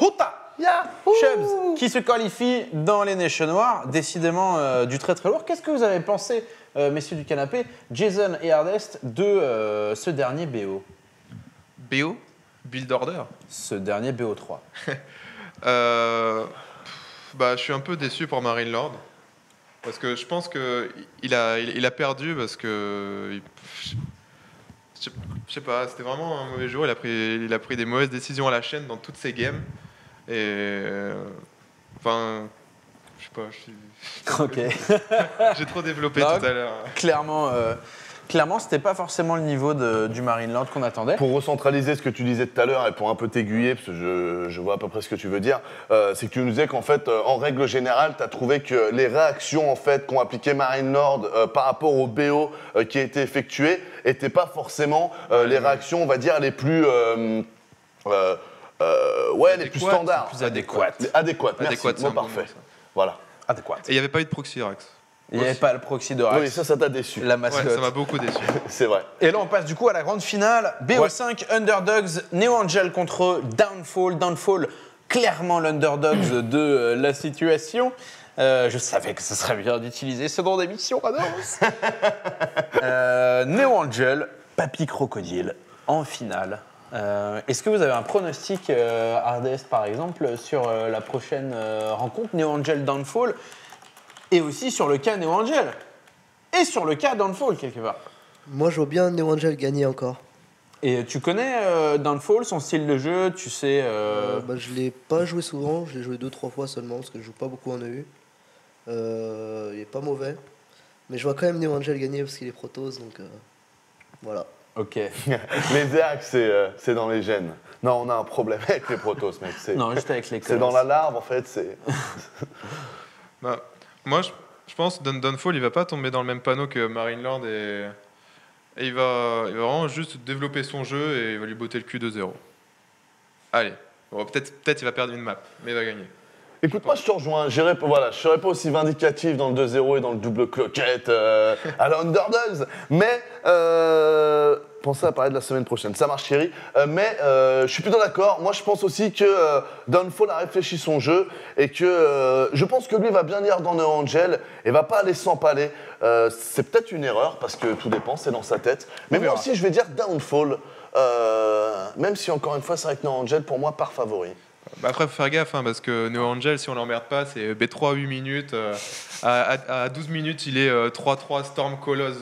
Houta, Chubbs, qui se qualifie dans les Neiges Noires, décidément du très très lourd. Qu'est-ce que vous avez pensé, messieurs du canapé, Jason et Hardest, de ce dernier BO? BO Build Order. Ce dernier BO3. Je suis un peu déçu pour Marine Lord. Parce que je pense qu'il a perdu parce que... Je sais pas, c'était vraiment un mauvais jour. Il a pris des mauvaises décisions à la chaîne dans toutes ses games. Et... je sais pas, j'ai trop développé tout à l'heure. Clairement... Clairement, c'était pas forcément le niveau du Marine Lord qu'on attendait. Pour recentraliser ce que tu disais tout à l'heure et pour un peu t'aiguiller, parce que je vois à peu près ce que tu veux dire, c'est que tu nous disais qu'en fait, en règle générale, tu as trouvé que les réactions en fait, qu'ont appliquées Marine Lord par rapport au BO qui a été effectué n'étaient pas forcément les réactions, on va dire, les plus... les plus standards. Les plus adéquates. Adéquates, merci. Bon, parfait. Voilà. Adéquates. Et il n'y avait pas eu de proxy Rax. Il n'y avait pas le proxy d'Orax. Oui, ça t'a déçu. La mascotte. Ouais, ça m'a beaucoup déçu. C'est vrai. Et là, on passe du coup à la grande finale. BO5, ouais. Underdogs, NeOAnGeL contre Downfall. Downfall, clairement l'Underdogs de la situation. Je savais que ce serait bien d'utiliser ce nom d'émission, Anos. NeOAnGeL, Papy Crocodile, en finale. Est-ce que vous avez un pronostic, Hardest, par exemple, sur la prochaine rencontre NeOAnGeL Downfall? Et aussi sur le cas NeOAnGeL. Et sur le cas Downfall, quelque part. Moi, je vois bien NeOAnGeL gagner encore. Et tu connais Downfall, son style de jeu, tu sais... je ne l'ai pas joué souvent, je l'ai joué 2-3 fois seulement, parce que je ne joue pas beaucoup en EU. Il n'est pas mauvais. Mais je vois quand même NeOAnGeL gagner, parce qu'il est protos, donc... voilà. Ok. Les arcs, c'est dans les gènes. Non, on a un problème avec les protos, mec. Non, juste avec les colosses. C'est dans la larve, en fait, c'est... Bah. Moi, je pense que Downfall, il ne va pas tomber dans le même panneau que Marine Lord et il va vraiment juste développer son jeu et il va lui botter le cul 2-0. Allez, bon, peut-être il va perdre une map, mais il va gagner. Écoute, moi, je te rejoins. Je serais pas aussi vindicatif dans le 2-0 et dans le double cloquette à la Underdogs, mais... pensez à parler de la semaine prochaine, ça marche chérie, je suis plutôt d'accord. Moi je pense aussi que Downfall a réfléchi son jeu et que je pense que lui va bien lire dans NeOAnGeL et va pas aller s'empaler. C'est peut-être une erreur parce que tout dépend, c'est dans sa tête, mais moi aussi je vais dire Downfall, même si encore une fois c'est vrai que NeOAnGeL pour moi par favori. Bah après, il faut faire gaffe, hein, parce que NeOAnGeL, si on l'emmerde pas, c'est B3 8 minutes. À 12 minutes, il est 3-3 Storm Colosse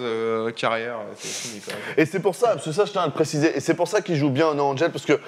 carrière. C'est fini, quoi. Et c'est pour ça, parce que ça, je tiens à le préciser, et c'est pour ça qu'il joue bien NeOAnGeL, parce que,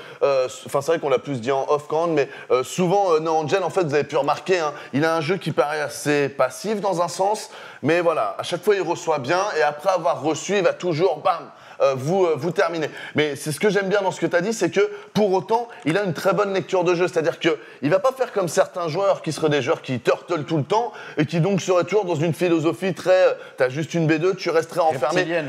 c'est vrai qu'on l'a plus dit en off-camp, mais souvent, NeOAnGeL, en fait, vous avez pu remarquer, hein, il a un jeu qui paraît assez passif dans un sens, mais voilà, à chaque fois, il reçoit bien, et après avoir reçu, il va toujours, bam, vous terminez. Mais c'est ce que j'aime bien dans ce que tu as dit, c'est que pour autant, il a une très bonne lecture de jeu. C'est-à-dire qu'il ne va pas faire comme certains joueurs qui seraient des joueurs qui turtlent tout le temps et qui donc seraient toujours dans une philosophie très « t'as juste une B2, tu resterais enfermé ».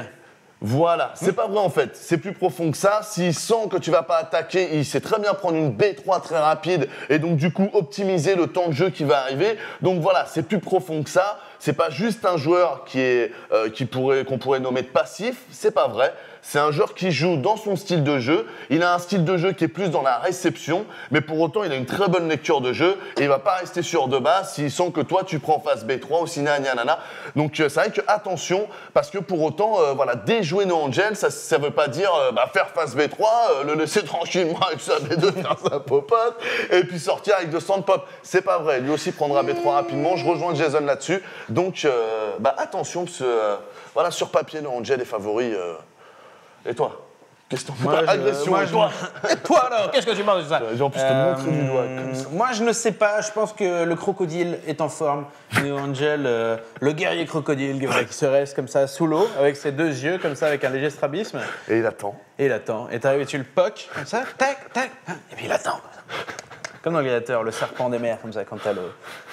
Voilà, c'est pas vrai en fait, c'est plus profond que ça. S'il sent que tu vas pas attaquer, il sait très bien prendre une B3 très rapide et donc du coup optimiser le temps de jeu qui va arriver. Donc voilà, c'est plus profond que ça, c'est pas juste un joueur qu'on pourrait nommer de passif, c'est pas vrai. C'est un joueur qui joue dans son style de jeu, il a un style de jeu qui est plus dans la réception, mais pour autant il a une très bonne lecture de jeu et il va pas rester sur deux bases s'il sent que toi tu prends face B3 ou si nanana. Donc c'est vrai que attention, parce que pour autant, déjà jouer NeOAnGeL, ça veut pas dire faire face B3, le laisser tranquillement avec sa B2 faire sa popote et puis sortir avec 200 de pop. C'est pas vrai, lui aussi prendra B3 rapidement, je rejoins Jason là-dessus. Donc attention, parce que sur papier NeOAnGeL est favori. Et toi? Qu'est-ce que t'en penses? Agression, et toi? Et toi alors? Qu'est-ce que tu penses de ça? En plus, je te montre du doigt comme ça. Moi, je ne sais pas. Je pense que le crocodile est en forme. NeOAnGeL, le guerrier crocodile qui se reste comme ça sous l'eau, avec ses deux yeux, comme ça, avec un léger strabisme. Et il attend. Et il attend. Et t'arrives et tu le poques, comme ça, tac, tac. Et puis il attend. Comme dans le Gladiateur, le serpent des mers, comme ça, quand t'as le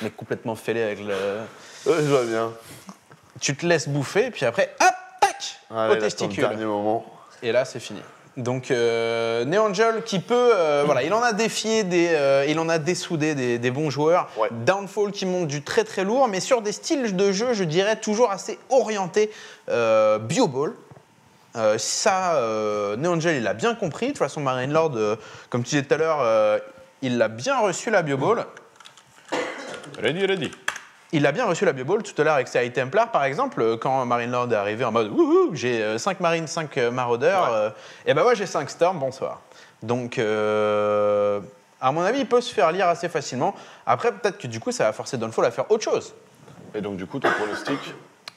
mec complètement fêlé avec le... Ouais, je vois bien. Tu te laisses bouffer, et puis après, hop, tac, au testicule. Dernier moment. Et là, c'est fini. Donc, NeOAnGeL qui peut... il en a défié, il en a dessoudé des bons joueurs. Ouais. Downfall qui monte du très très lourd, mais sur des styles de jeu, je dirais, toujours assez orientés. Bio-ball, Ça, NeOAnGeL, il l'a bien compris. De toute façon, Marine Lord, comme tu disais tout à l'heure, il l'a bien reçu la bioball. Ready. Il a bien reçu la bioball tout à l'heure avec ses High Templars, par exemple, quand Marine Lord est arrivé en mode « j'ai 5 marines, 5 maraudeurs, ouais. Et ben ouais, j'ai 5 storms, bonsoir ». Donc, à mon avis, il peut se faire lire assez facilement. Après, peut-être que du coup, ça va forcer Downfall à faire autre chose. Et donc, du coup, ton pronostic?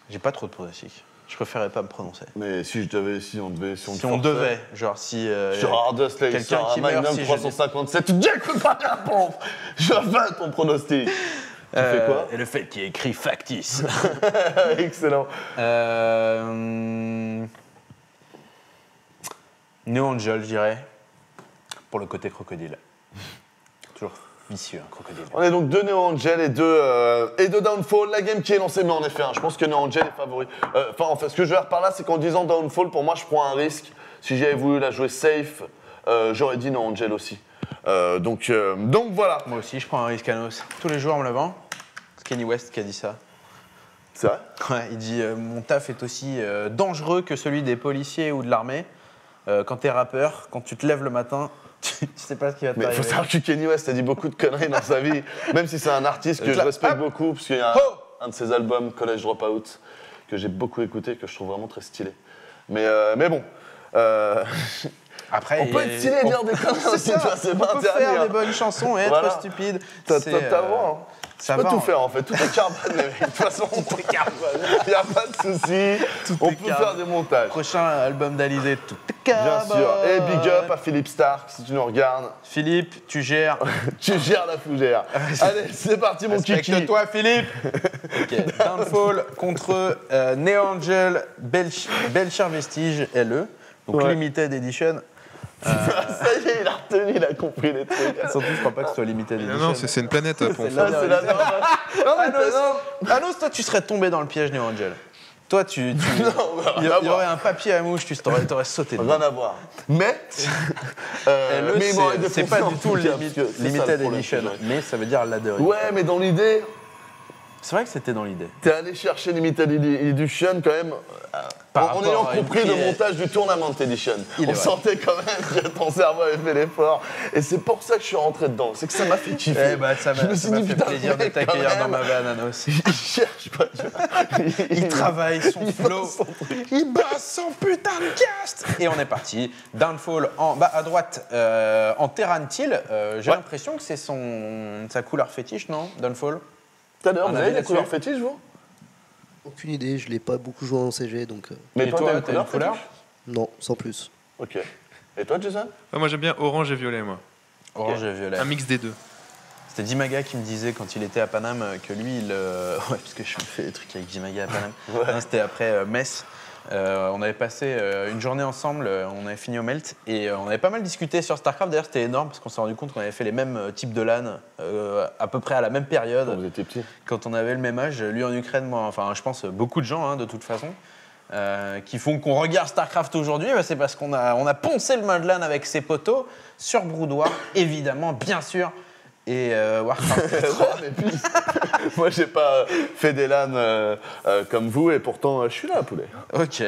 J'ai pas trop de pronostic. Je préférerais pas me prononcer. Mais si je devais, si on devait, genre si genre quelqu'un qui meurt, si 357, Dieu que pas la pompe. Je veux ton pronostic. Tu fais quoi? Et le fait qu'il ait écrit factice. Excellent. NeOAnGeL, je dirais, pour le côté crocodile. Toujours. Vicieux, un crocodile. On est donc de NeOAnGeL et de Downfall, la game qui est lancée, mais en effet, hein, je pense que NeOAnGeL est favori. Enfin, en fait, ce que je veux dire par là, c'est qu'en disant Downfall, pour moi, je prends un risque. Si j'avais voulu la jouer safe, j'aurais dit NeOAnGeL aussi. Donc voilà. Moi aussi, je prends un risque, Anos. Tous les jours en me levant, c'est Kanye West qui a dit ça. C'est vrai? Ouais, il dit mon taf est aussi dangereux que celui des policiers ou de l'armée. Quand t'es rappeur, quand tu te lèves le matin, tu sais pas ce qui va t'arriver. Mais il faut savoir que Kanye West a dit beaucoup de conneries dans sa vie, même si c'est un artiste que je respecte beaucoup, parce qu'il y a un de ses albums, College Dropout, que j'ai beaucoup écouté, que je trouve vraiment très stylé. Mais bon. Après, on peut être stylé et dire des conneries aussi, tu vois, c'est pas interdit. On peut faire des bonnes chansons et être stupide. T'as vraiment... Tu peux tout faire en fait, tout est carbone, de toute façon, tout est carbone, il n'y a pas de souci, on peut faire des montages. Prochain album d'Alizé, tout est carbone. Bien sûr, et big up à Philippe Stark, si tu nous regardes. Philippe, tu gères. Tu gères la fougère. Allez, c'est parti mon kiki. Respecte-toi Philippe. Ok, Downfall contre NeOAnGeL, Belcher Vestige, LE, donc ouais. Limited Edition. Ça y est, il a retenu, il a compris les trucs. Surtout, je crois pas que ce soit limité. Non, non, c'est une planète. Anos, toi, tu serais tombé dans le piège NeOAnGeL. Toi, il y aurait un papier à mouche, tu t'aurais sauté. Rien à voir. Mais c'est pas du tout limited edition. Mais ça veut dire la de. Ouais, mais dans l'idée. C'est vrai que c'était dans l'idée. T'es allé chercher Limited Edition quand même, en ayant compris le montage du Tournament Edition. On sentait quand même que ton cerveau avait fait l'effort. Et c'est pour ça que je suis rentré dedans, c'est que ça m'a fait kiffer. Eh bah, ça m'a fait plaisir de t'accueillir dans ma vanne, Anos. Il cherche pas, il travaille son flow, il bosse son putain de cast. Et on est parti. Downfall en bas à droite, en Terrantil. J'ai l'impression que c'est sa couleur fétiche, non? Downfall? Tout à l'heure, vous avez la couleur fétiche, vous? Aucune idée, je ne l'ai pas beaucoup joué en CG, donc... Mais toi, t'as une couleur? Non, sans plus. Ok. Et toi, Jason? Moi, j'aime bien orange et violet, moi. Orange et violet. Un mix des deux. C'était Jimaga qui me disait, quand il était à Paname, que lui, il... Ouais, parce que je fais des trucs avec Jimaga à Paname. C'était après Metz. On avait passé une journée ensemble, on avait fini au Melt, et on avait pas mal discuté sur StarCraft. D'ailleurs, c'était énorme, parce qu'on s'est rendu compte qu'on avait fait les mêmes types de LAN, à peu près à la même période. Quand vous étiez petit. Quand on avait le même âge, lui en Ukraine, moi, enfin, je pense beaucoup de gens, hein, de toute façon, qui font qu'on regarde StarCraft aujourd'hui, bah, c'est parce qu'on a poncé le main de LAN avec ses potos, sur Broudoir, évidemment, bien sûr, et Warcraft 3. Mais puis, moi, j'ai pas fait des LAN comme vous, et pourtant, je suis là, poulet. Ok.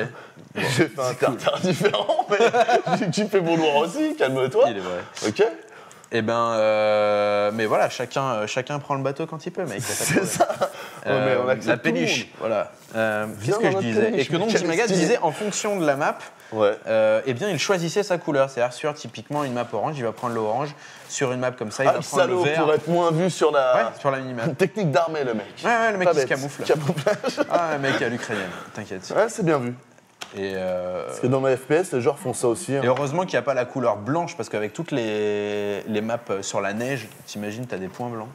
Bon, j'ai fait un tartare différent, mais tu fais bon lourd aussi, calme-toi. Il est vrai. Ok. Eh ben, mais voilà, chacun prend le bateau quand il peut, mec. C'est ça. Ouais, mais on la péniche, voilà. C'est ce que je disais. Péniche, et que donc, Jimaga disait, en fonction de la map, eh bien, il choisissait sa couleur. C'est-à-dire, sur typiquement une map orange, il va prendre l'orange. Sur une map comme ça, il va prendre le vert. Pour être moins vu sur la, sur la minimap. Technique d'armée, le mec. Ouais, ouais, le mec qui se camoufle. Ah, le mec à l'ukrainienne, t'inquiète. Ouais, c'est bien vu. Et parce que dans ma FPS, les joueurs font ça aussi. Hein. Et heureusement qu'il n'y a pas la couleur blanche, parce qu'avec toutes les maps sur la neige, t'imagines, t'as des points blancs.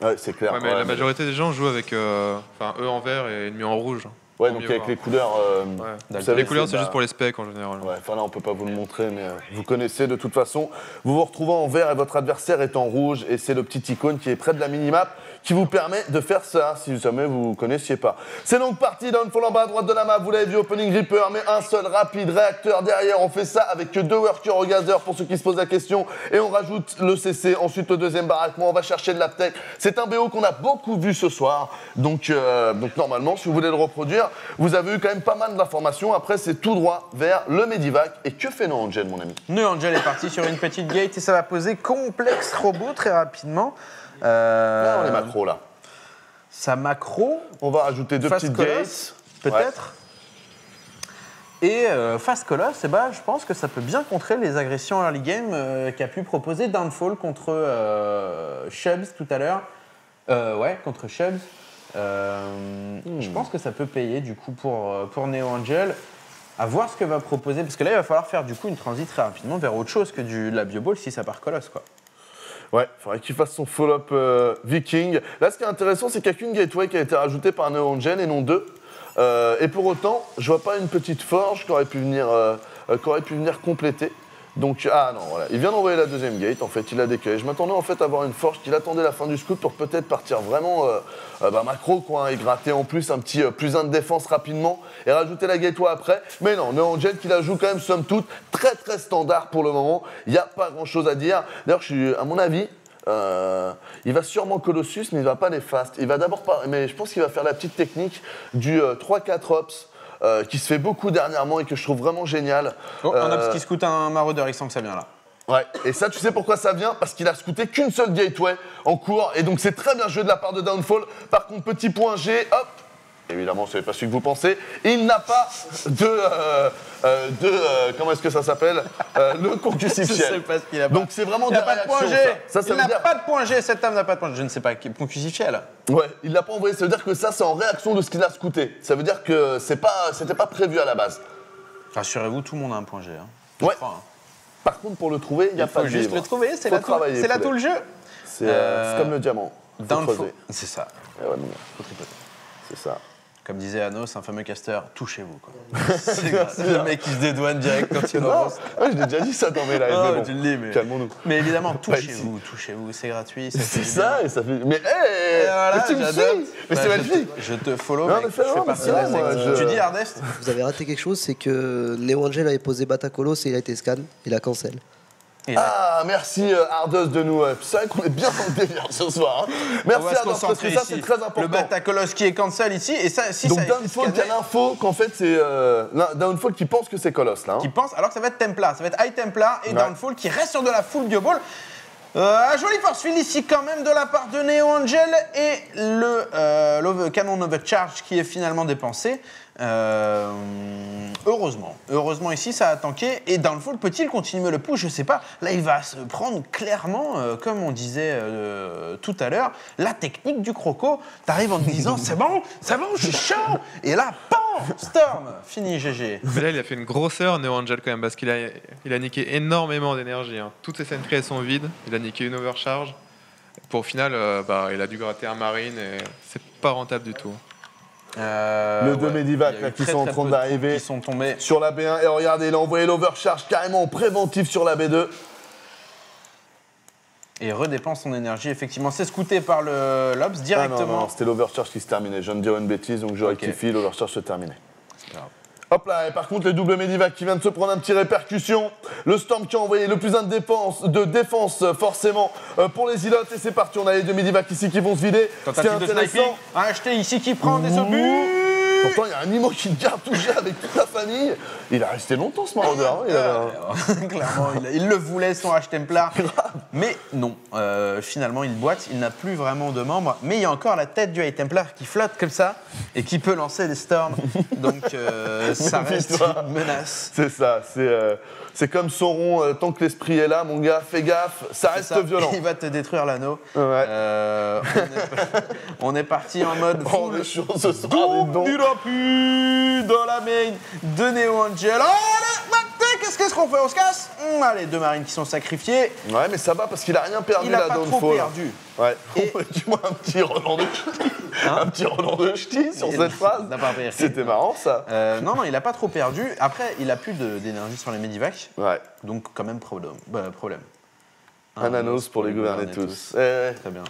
Ouais, c'est clair. Ouais, mais la majorité des gens jouent avec eux en vert et ennemis en rouge. Ouais, donc avec les couleurs. Les couleurs, c'est juste pour les specs en général. Ouais, enfin là, on peut pas vous le montrer, mais vous connaissez de toute façon. Vous vous retrouvez en vert et votre adversaire est en rouge, et c'est le petit icône qui est près de la minimap qui vous permet de faire ça, si jamais vous ne connaissiez pas. C'est donc parti, Downfall en bas à droite de la map, vous l'avez vu, Opening Reaper, mais un seul rapide réacteur derrière. On fait ça avec 2 workers au gazeur pour ceux qui se posent la question, et on rajoute le CC. Ensuite, le deuxième baraquement, on va chercher de l'aptech. C'est un BO qu'on a beaucoup vu ce soir, donc normalement, si vous voulez le reproduire, dire, vous avez eu quand même pas mal d'informations. Après, c'est tout droit vers le Medivac. Et que fait NeOAnGeL, mon ami? NeOAnGeL est parti sur une petite gate et ça va poser complexe robot très rapidement. Là, on est macro, là. Ça macro. On va ajouter deux petites gates. Peut-être. Ouais. Et face Colosse, eh ben, je pense que ça peut bien contrer les agressions early game qu'a pu proposer Downfall contre Shubs tout à l'heure. Ouais, contre Shubs. Je pense que ça peut payer du coup pour NeOAnGeL. À voir ce que va proposer, parce que là il va falloir faire du coup une transit très rapidement vers autre chose que de la bioball si ça part Colosse, quoi. Ouais, il faudrait qu'il fasse son follow-up Viking. Là, ce qui est intéressant, c'est qu'il n'y a qu'une gateway qui a été rajoutée par NeOAnGeL et non deux. Et pour autant, je vois pas une petite forge qui aurait pu venir, compléter. Donc, ah non, voilà. Il vient d'envoyer la deuxième gate, en fait, il a décalé. Je m'attendais en fait à avoir une forge qu'il attendait la fin du scoop pour peut-être partir vraiment macro, quoi, hein, et gratter en plus un petit plus 1 de défense rapidement et rajouter la gateway après. Mais non, NeOAnGeL qui la joue quand même, somme toute, très très standard pour le moment. Il n'y a pas grand-chose à dire. D'ailleurs, à mon avis, il va sûrement Colossus, mais il ne va pas les fast. Il va d'abord pas... Mais je pense qu'il va faire la petite technique du 3-4 ops. Qui se fait beaucoup dernièrement et que je trouve vraiment génial. Oh, on a parce qu'il scoute un maraudeur, il sent que ça vient là. Ouais, et ça, tu sais pourquoi ça vient? Parce qu'il a scouté qu'une seule gateway en cours, et donc c'est très bien joué de la part de Downfall. Par contre, petit point G, hop, évidemment, ce n'est pas celui que vous pensez, il n'a pas de... comment est-ce que ça s'appelle? Le concussif ciel. Donc c'est vraiment de la réaction. Il n'a pas de point G, cette âme n'a pas de point G. Je ne sais pas, concussif ciel. Ouais, il ne l'a pas envoyé, ça veut dire que ça, c'est en réaction de ce qu'il a scouté. Ça veut dire que ce n'était pas prévu à la base. Rassurez-vous, tout le monde a un point G. Hein. Ouais. Crois, hein. Par contre, pour le trouver, il n'y a pas de livre. Il faut juste le trouver, c'est là tout le jeu. C'est comme le diamant. C'est ça. C'est ça. Comme disait Anos, un fameux caster, touchez-vous. C'est le mec qui se dédouane direct quand il avance. Ouais, je l'ai déjà dit ça dans mes lives. Non, mais bon, tu le dis, mais... calmons-nous. Mais évidemment, touchez-vous, touchez-vous, c'est gratuit. C'est ça, et ça fait... Mais hé, voilà, tu me suis. Mais c'est magnifique. Je te follow, non, mec, je fais partie de la... Tu dis, Ardest, vous avez raté quelque chose, c'est que NeOAnGeL avait posé Batacolos et il a été scan, il a cancel. Ah, merci Ardos de nous. C'est vrai qu'on est bien dans le délire ce soir. Hein. Merci Ardos, parce que ça c'est très important. Le Batacolos qui est cancel ici. Et ça, si donc Downfall qui a l'info qu'en fait c'est... Downfall qui pense que c'est Colosse là. Hein. Qui pense, alors que ça va être Templar, ça va être High Templar et ouais. Downfall qui reste sur de la full bioball. Joli force field ici quand même de la part de NeOAnGeL et le canon overcharge qui est finalement dépensé. Heureusement ici ça a tanké et Downfall peut-il continuer le push? Je sais pas, là il va se prendre clairement comme on disait tout à l'heure, la technique du croco. T'arrives en te disant c'est bon, je suis chaud, et là PAM, Storm, fini, GG. Mais là il a fait une grosseur NeOAnGeL quand même, parce qu'il a niqué énormément d'énergie, hein. Toutes ses scènes créées sont vides, il a niqué une overcharge pour au final il a dû gratter un marine et c'est pas rentable du tout. Le 2 Medivac là, qui sont en train d'arriver sur la B1. Et regardez, il a envoyé l'overcharge carrément préventif sur la B2. Et redépense son énergie, effectivement. C'est scouté par le Lobs directement. Ah non, non, c'était l'overcharge qui se terminait. Je viens de dire une bêtise, donc je rectifie, l'overcharge se terminait. Hop là, et par contre, le double Medivac qui vient de se prendre un petit répercussion. Le Storm qui a envoyé le plus 1 de défense, forcément, pour les îlotes. Et c'est parti, on a les deux Medivac ici qui vont se vider. C'est intéressant. Acheter ici qui prend des obus. Pourtant, il y a un Nimo qui garde touché avec toute la famille. Il a resté longtemps, ce maraudeur. Hein. Clairement, il le voulait, son H-Templar. Mais non, finalement, il boite. Il n'a plus vraiment de membres. Mais il y a encore la tête du High-Templar qui flotte comme ça et qui peut lancer des storms. Donc, ça reste une menace. C'est ça, c'est comme Sauron, tant que l'esprit est là, mon gars, fais gaffe, ça reste violent. Il va te détruire l'anneau. Ouais. On est parti en mode... Oh, les choses se sont du pu dans la main de NeOAnGeL. Oh, qu'est-ce qu'on fait? On se casse? Allez, deux marines qui sont sacrifiés. Ouais, mais ça va parce qu'il a rien perdu là, Downfall. Il a pas trop perdu. Ouais. Et... dis-moi un petit Roland de ch'ti. Hein? Un petit Roland de ch'ti sur cette phrase. C'était marrant, ça. Non, non, il a pas trop perdu. Après, il a plus d'énergie sur les Medivac. Ouais. Donc, quand même, problème. Un Anos pour les gouverner tous. Très bien.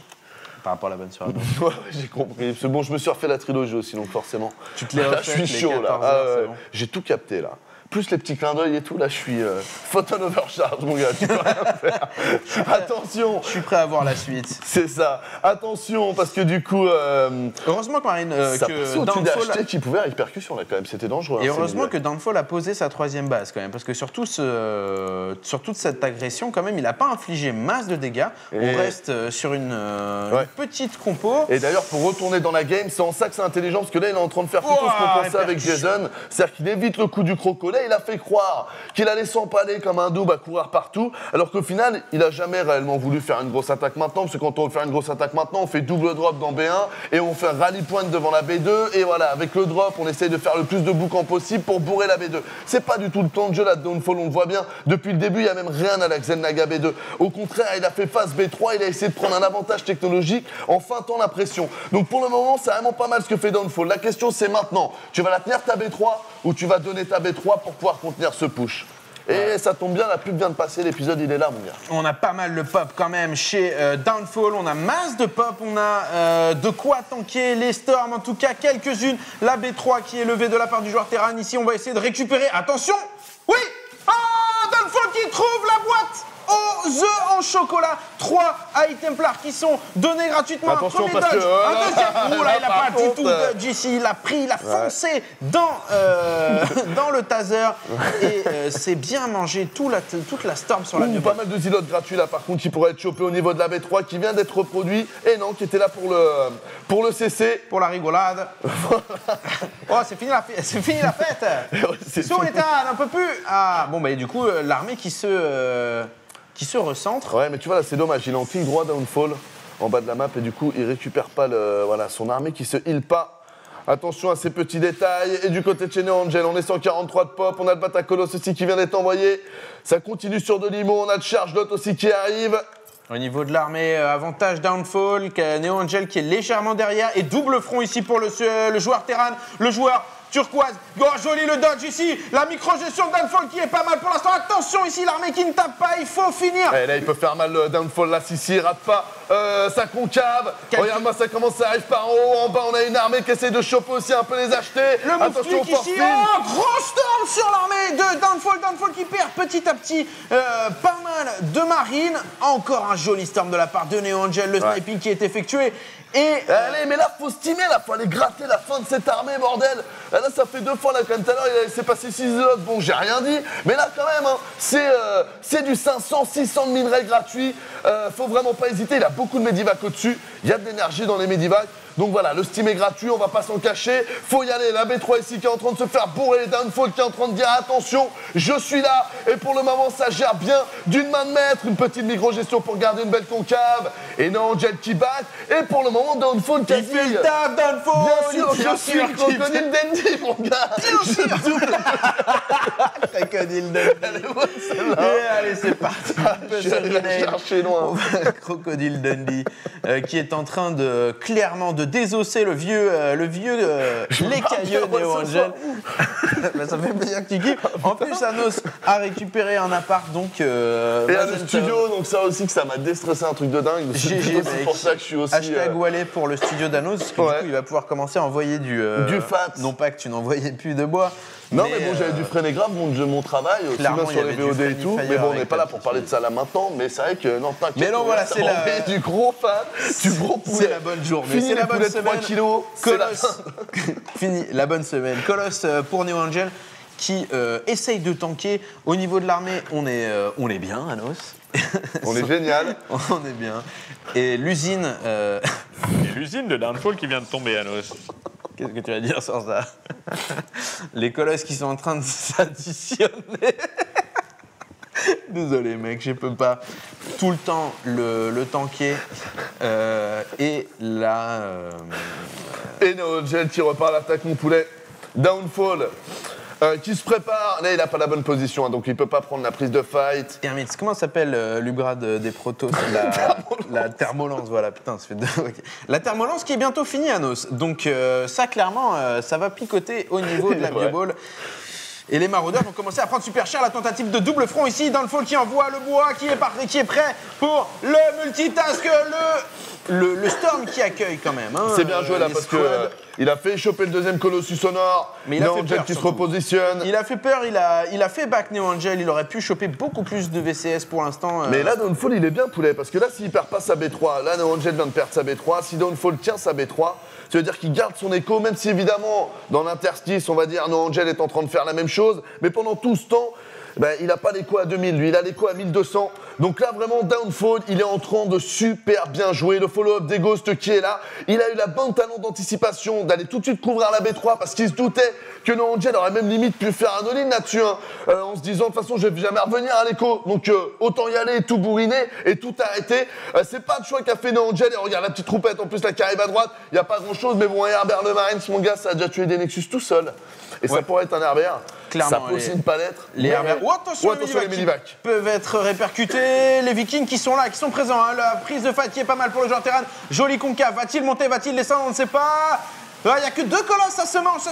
Par rapport à la bonne soirée. Ouais, j'ai compris. Bon, je me suis refait la trilogie aussi, donc forcément. Tu te l'es refait, je suis chaud, là. J'ai tout capté, là. plus les petits clins d'œil et tout, là je suis photon overcharge mon gars, tu peux rien faire. Attention. Je suis prêt à voir la suite. C'est ça. Attention parce que du coup heureusement que Marine que Downfall qui pouvait avec percussion là quand même, c'était dangereux. Et hein, heureusement que Downfall a posé sa troisième base quand même parce que sur toute cette agression quand même, il a pas infligé masse de dégâts. Et... on reste sur une petite compo. Et d'ailleurs pour retourner dans la game, c'est en ça que c'est intelligent parce que là il est en train de faire tout ce qu'on pensait avec Jason, c'est-à-dire qu'il évite le coup du croco. Là, il a fait croire qu'il allait s'empaler comme un double à courir partout, alors qu'au final, il n'a jamais réellement voulu faire une grosse attaque maintenant, parce que quand on veut faire une grosse attaque maintenant, on fait double drop dans B1 et on fait un rally point devant la B2 et voilà, avec le drop, on essaye de faire le plus de boucan possible pour bourrer la B2. C'est pas du tout le plan de jeu là de Downfall, on le voit bien. Depuis le début, il n'y a même rien à la Xel'Naga B2. Au contraire, il a fait face B3, il a essayé de prendre un avantage technologique en feintant la pression. Donc pour le moment, c'est vraiment pas mal ce que fait Downfall. La question, c'est maintenant, tu vas la tenir ta B3 ou tu vas donner ta B3 pour pouvoir contenir ce push. Et ça tombe bien, la pub vient de passer, l'épisode il est là mon gars. On a pas mal de pop quand même chez Downfall, on a masse de pop, on a de quoi tanker les storms, en tout cas quelques-unes. La B3 qui est levée de la part du joueur Terran, ici on va essayer de récupérer, attention. Oui. Ah, Downfall qui trouve la boîte aux œufs en chocolat. 3 high Templars qui sont donnés gratuitement. Attention, un premier dodge, un deuxième. Oh là, il a pas du tout dodge ici. Il a pris, il a foncé dans le taser. Et c'est bien mangé toute la storm sur la B3. Pas mal de zilotes gratuits là par contre qui pourraient être chopés au niveau de la B3 qui vient d'être reproduit. Et non, qui était là pour le CC. Pour la rigolade. Oh, c'est fini la fête. Sur l'état, n'en peut plus. Ah, bon, bah et du coup, l'armée qui se recentre. Ouais, mais tu vois, là, c'est dommage. Il est en clic droit Downfall en bas de la map et du coup, il récupère pas voilà, son armée qui se heal pas. Attention à ces petits détails. Et du côté de chez NeOAnGeL, on est 143 de pop. On a le Batacolos aussi qui vient d'être envoyé. Ça continue sur de Limo. On a le Charge Lot aussi qui arrive. Au niveau de l'armée, avantage Downfall. NeOAnGeL qui est légèrement derrière. Et double front ici pour le joueur Terran. Le joueur turquoise. Oh, joli le dodge ici. La micro-gestion de Downfall qui est pas mal pour l'instant. Attention ici, l'armée qui ne tape pas. Il faut finir. Et là, il peut faire mal le Downfall. Là, si, il rate pas. Ça concave. Regarde-moi, ça commence, ça arrive par en haut. En bas, on a une armée qui essaie de choper aussi un peu les achetés. Le attention au force ici. Oh, gros storm sur l'armée de Downfall. Downfall qui perd petit à petit pas mal de marines. Encore un joli storm de la part de NeOAnGeL. Le sniping qui est effectué. Et allez, mais là, faut se timer, là, faut aller gratter la fin de cette armée, bordel. Là, ça fait deux fois, là, quand tout à l'heure, il s'est passé 6 autres. Bon, j'ai rien dit, mais là, quand même, hein, c'est du 500, 600 de minerais gratuits. Faut vraiment pas hésiter, il a beaucoup de Medivac au-dessus. Il y a de l'énergie dans les Medivac. Donc voilà, le Steam est gratuit, on va pas s'en cacher. Faut y aller, la B3 ici qui est en train de se faire bourrer, Downfall qui est en train de dire attention, je suis là. Et pour le moment, ça gère bien d'une main de maître, une petite micro-gestion pour garder une belle concave. Et NeOAnGeL qui bat. Et pour le moment, Downfall qui fait le taf, Downfall. Bien sûr, je suis le crocodile d'Andy, mon gars. Bien sûr. Crocodile d'Andy. Allez, c'est parti. Je vais aller chercher loin. Crocodile d'Andy qui est en train de clairement de désosser le vieux l'écailleux NeOAnGeL. Ben, ça fait plaisir que tu kiffes. En plus, Anos a récupéré un appart, donc... et à le studio, donc ça aussi, que ça m'a déstressé un truc de dingue. GG, c'est pour ça que je suis aussi... Hashtag Wallet pour le studio d'Anos, parce que du coup, il va pouvoir commencer à envoyer du fat. Non pas que tu n'envoyais plus de bois. Non, mais bon, j'avais dû freiner grave mon travail, aussi bien sur les VOD et tout. Mais bon, on n'est pas là pour parler de ça là maintenant, mais c'est vrai que... Non, t'inquiète, ça m'envoyait du gros fat, du gros poulet. C'est la bonne journée, c'est la bonne semaine. 3 kilos, Colosse. Fini, la bonne semaine. Colosse pour NeOAnGeL qui essaye de tanker. Au niveau de l'armée, on est bien, Anos. On est génial. On est bien. Et l'usine... l'usine de Downfall qui vient de tomber, Anos. Qu'est-ce que tu vas dire sans ça? Les colosses qui sont en train de s'additionner. Désolé, mec, je peux pas tout le temps le tanker. Et là... Et NeOAnGeL qui repart à l'attaque, mon poulet. Downfall. Qui se prépare. Là, il n'a pas la bonne position, hein, donc il ne peut pas prendre la prise de fight. Thermite, comment s'appelle l'Ugrade des Protoss? La Thermolance, voilà, putain, ça fait deux. Okay. La Thermolance qui est bientôt finie, Anos. Donc, ça, clairement, ça va picoter au niveau de la bioball. Et les maraudeurs vont commencer à prendre super cher la tentative de double front ici. Downfall qui envoie le bois, qui est prêt pour le multitask, le storm qui accueille quand même. Hein, c'est bien joué là parce que Il a fait choper le deuxième colossus sonore. Mais NeOAnGeL qui se repositionne. Il a fait peur, il a fait back NeOAnGeL. Il aurait pu choper beaucoup plus de VCS pour l'instant. Mais là, Downfall, il est bien poulet. Parce que là, s'il perd pas sa B3, là, NeOAnGeL vient de perdre sa B3. Si Downfall tient sa B3, ça veut dire qu'il garde son écho, même si évidemment, dans l'interstice, on va dire NeOAnGeL est en train de faire la même chose. Mais pendant tout ce temps, ben, il n'a pas l'écho à 2000, lui, il a l'écho à 1200. Donc là, vraiment, Downfall, il est en train de super bien jouer. Le follow-up des Ghosts qui est là, il a eu la bonne talent d'anticipation d'aller tout de suite couvrir la B3 parce qu'il se doutait que NeOAnGeL aurait même limite pu faire un all-in là-dessus, hein, en se disant, de toute façon, je ne vais jamais revenir à l'écho. Donc autant y aller, tout bourriner et tout arrêter. C'est pas le choix qu'a fait NeOAnGeL. Et regarde la petite troupette, en plus, là, qui arrive à droite. Il n'y a pas grand-chose, mais bon, Herbert le Marines, mon gars, ça a déjà tué des Nexus tout seul. Et ouais, ça pourrait être un Herbert. Clairement, ça peut aussi ne pas l'être. Les Herbert. Oh, attention, les Milivacs peuvent être répercutés. Les Vikings qui sont là, qui sont présents. Hein. La prise de fight qui est pas mal pour le joueur terrain. Joli concave. Va-t-il monter? Va-t-il descendre? On ne sait pas. Il n'y a que deux colosses, ça se mange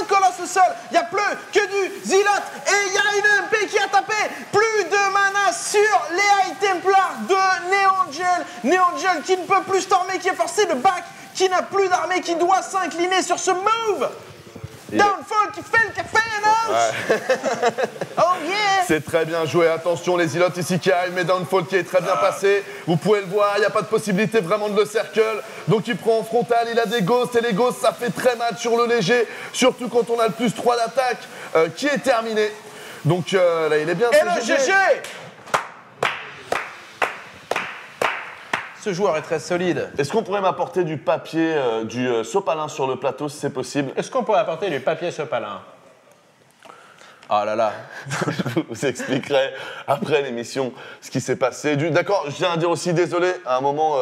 un colosse seul. Il n'y a plus que du Zilat et il y a une MP qui a tapé. Plus de mana sur les High Templars de NeOAnGeL. NeOAnGeL qui ne peut plus stormer, qui est forcé de back, qui n'a plus d'armée, qui doit s'incliner sur ce move. Downfall qui fait le café, Anos. Ouais. Oh yeah. C'est très bien joué. Attention, les îlotes ici qui arrivent, mais Downfall qui est très bien passé. Vous pouvez le voir, il n'y a pas de possibilité vraiment de le circle. Donc il prend en frontal, il a des ghosts, et les ghosts, ça fait très mal sur le léger. Surtout quand on a le plus 3 d'attaque qui est terminé. Donc là, il est bien. Et le GG. Ce joueur est très solide. Est-ce qu'on pourrait m'apporter du papier, du sopalin sur le plateau, si c'est possible? Est-ce qu'on pourrait apporter du papier sopalin? Ah là là. Je vous expliquerai après l'émission ce qui s'est passé. D'accord, je viens à dire aussi, désolé, à un moment,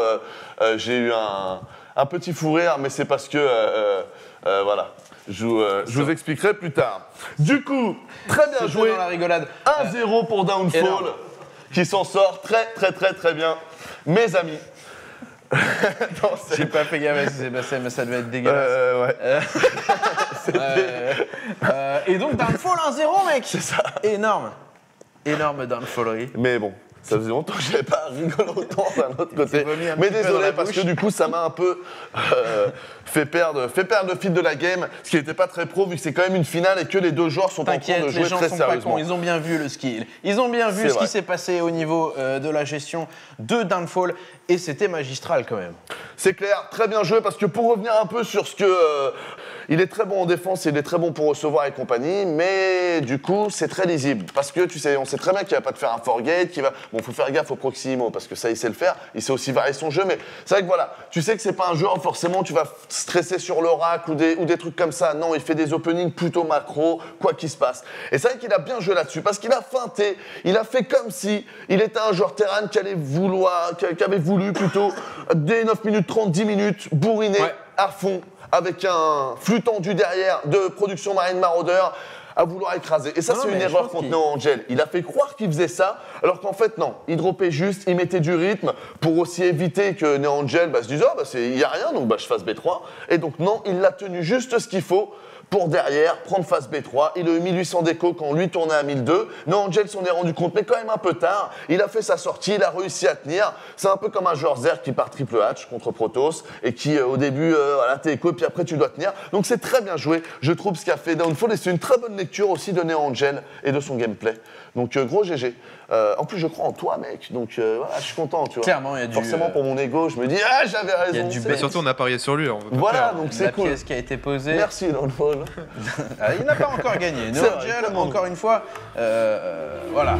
j'ai eu un petit fou rire, mais c'est parce que, voilà, je vous expliquerai plus tard. Du coup, très bien joué. Dans la rigolade. 1-0 pour Downfall, énorme, qui s'en sort très bien. Mes amis, j'ai pas fait gaffe à ce qui s'est passé, mais ça devait être dégueulasse. Ouais. Et donc Downfall 1-0, mec. C'est ça. Énorme. Énorme Downfallerie. Mais bon, ça faisait longtemps que j'avais pas rigolé autant d'un autre côté. Mais désolé, parce que du coup, ça m'a un peu fait perdre le fil de la game, ce qui n'était pas très pro, vu que c'est quand même une finale et que les deux joueurs sont en train de jouer très sérieusement. Ils ont bien vu le skill. Ils ont bien vu ce qui s'est passé au niveau de la gestion de Downfall, et c'était magistral quand même. C'est clair, très bien joué, parce que pour revenir un peu sur ce que... il est très bon en défense, il est très bon pour recevoir et compagnie, mais du coup, c'est très lisible. Parce que, tu sais, on sait très bien qu'il va pas te faire un forgate, qu'il va... Bon, faut faire gaffe au Proximo, parce que ça, il sait le faire. Il sait aussi varier son jeu, mais c'est vrai que voilà, tu sais que c'est pas un jeu où forcément tu vas stresser sur l'oracle ou des trucs comme ça. Non, il fait des openings plutôt macro, quoi qu'il se passe. Et c'est vrai qu'il a bien joué là-dessus, parce qu'il a feinté, il a fait comme si il était un joueur terrain qui avait voulu plutôt, dès 9 minutes 30, 10 minutes, bourriner à fond, avec un flux tendu derrière de production Marine Maraudeur, à vouloir écraser. Et ça, c'est une erreur contre NeOAnGeL. Il a fait croire qu'il faisait ça, alors qu'en fait, non. Il dropait juste, il mettait du rythme pour aussi éviter que NeOAnGeL se dise « Ah, bah, il n'y a rien, donc bah, je fasse B3. » Et donc, non, il l'a tenu juste ce qu'il faut pour derrière prendre face B3. Il a eu 1800 d'écho quand lui tournait à 1002. NeOAnGeL s'en est rendu compte, mais quand même un peu tard. Il a fait sa sortie, il a réussi à tenir. C'est un peu comme un joueur Zerg qui part triple H contre Protoss et qui, au début, voilà, t'es écho, puis après, tu dois tenir. Donc, c'est très bien joué. Je trouve ce qu'a fait Downfall, et c'est une très bonne lecture aussi de NeOAnGeL et de son gameplay. Donc, gros GG. En plus, je crois en toi, mec. Donc, voilà, je suis content, tu vois. Clairement, il y a du... Forcément, pour mon ego, je me dis « Ah, j'avais raison !» Il y a du... Mais surtout, on a parié sur lui. Voilà, donc c'est cool. La pièce qui a été posée. Merci, Downfall. Il n'a pas encore gagné. NeOAnGeL, encore une fois, voilà.